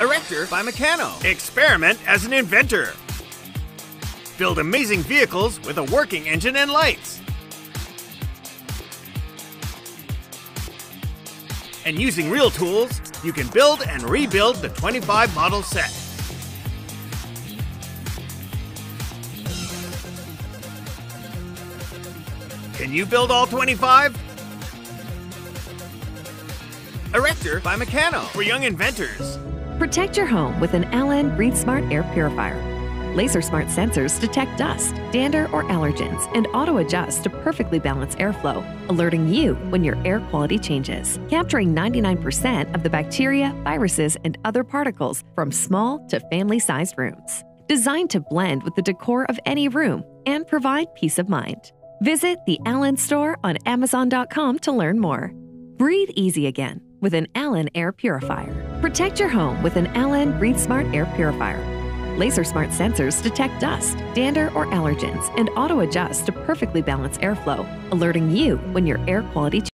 Erector by Meccano. Experiment as an inventor. Build amazing vehicles with a working engine and lights. And using real tools, you can build and rebuild the 25 model set. Can you build all 25? Erector by Meccano for young inventors. Protect your home with an Alen BreatheSmart air purifier. LaserSmart sensors detect dust, dander, or allergens and auto-adjust to perfectly balance airflow, alerting you when your air quality changes, capturing 99% of the bacteria, viruses, and other particles from small to family-sized rooms. Designed to blend with the decor of any room and provide peace of mind. Visit the Alen store on Amazon.com to learn more. Breathe easy again with an Alen air purifier. Protect your home with an Alen BreatheSmart air purifier. LaserSmart sensors detect dust, dander, or allergens and auto-adjust to perfectly balance airflow, alerting you when your air quality changes.